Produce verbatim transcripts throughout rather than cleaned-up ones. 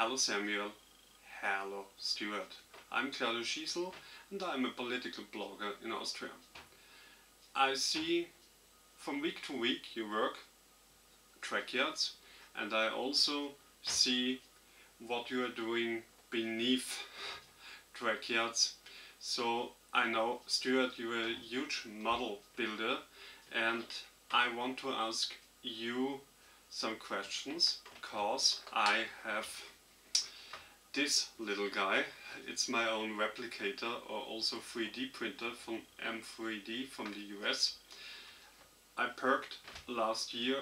Hello Samuel, hello Stuart. I'm Claudio Schiesel and I'm a political blogger in Austria. I see from week to week your work, Trekyards, and I also see what you are doing beneath Trekyards. So I know, Stuart, you are a huge model builder and I want to ask you some questions, because I have this little guy. It's my own replicator, or also three D printer from M three D from the U S. I perked last year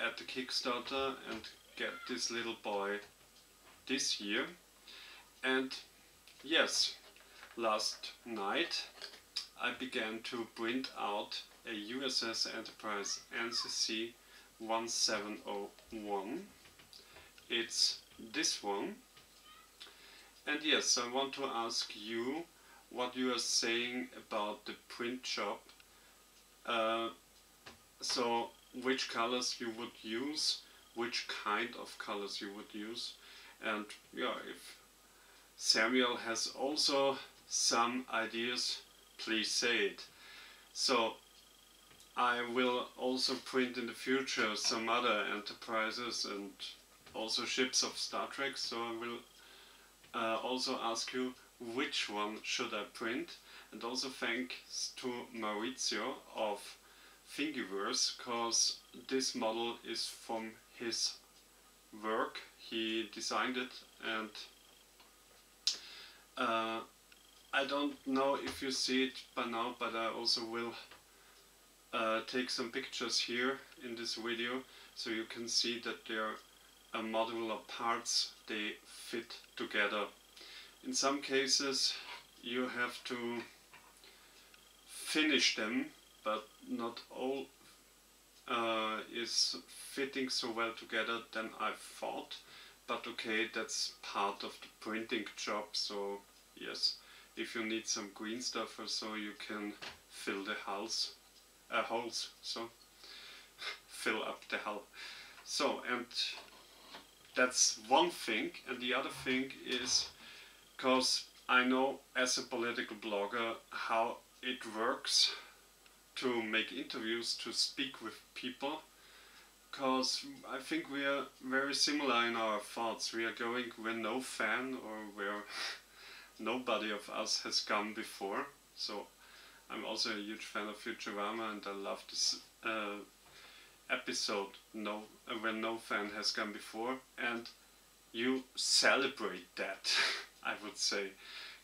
at the Kickstarter and get this little boy this year. And yes, last night I began to print out a U S S Enterprise N C C seventeen oh one. It's this one. And yes, I want to ask you what you are saying about the print job. Uh, so which colors you would use, which kind of colors you would use, and yeah, if Samuel has also some ideas, please say it. So I will also print in the future some other enterprises and also ships of Star Trek, so I will uh, also ask you which one should I print. And also thanks to Maurizio of Thingiverse, because this model is from his work, he designed it, and uh, I don't know if you see it by now, but I also will Uh, take some pictures here in this video, so you can see that they are uh, modular parts, they fit together. In some cases you have to finish them, but not all uh, is fitting so well together than I thought, but okay, that's part of the printing job. So yes, if you need some green stuff or so, you can fill the house Uh, holes, so fill up the hull. So, and that's one thing, and the other thing is, because I know as a political blogger how it works to make interviews, to speak with people, because I think we are very similar in our thoughts. We are going where no fan or where nobody of us has come before. So I'm also a huge fan of Futurama, and I love this uh, episode no, where no fan has come before, and you celebrate that, I would say,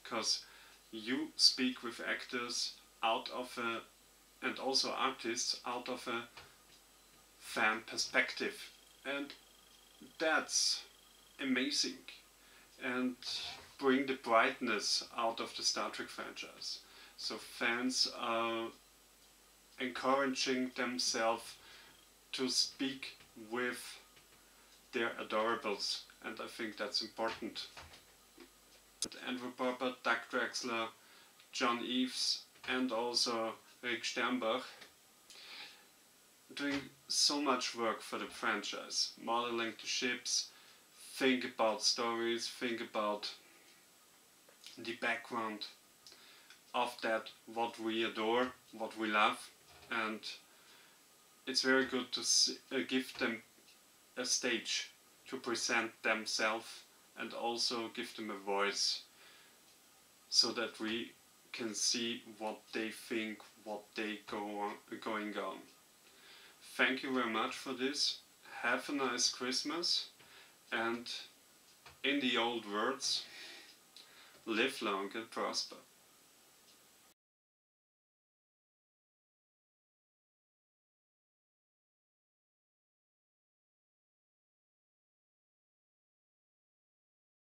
because you speak with actors out of a, and also artists, out of a fan perspective, and that's amazing, and bring the brightness out of the Star Trek franchise. So fans are encouraging themselves to speak with their adorables, and I think that's important. Andrew Popper, Doug Drexler, John Eves, and also Rick Sternbach doing so much work for the franchise, modeling the ships, think about stories, think about the background of that, what we adore, what we love, and it's very good to see, uh, give them a stage to present themselves, and also give them a voice so that we can see what they think, what they go on, going on. Thank you very much for this, have a nice Christmas, and in the old words, live long and prosper.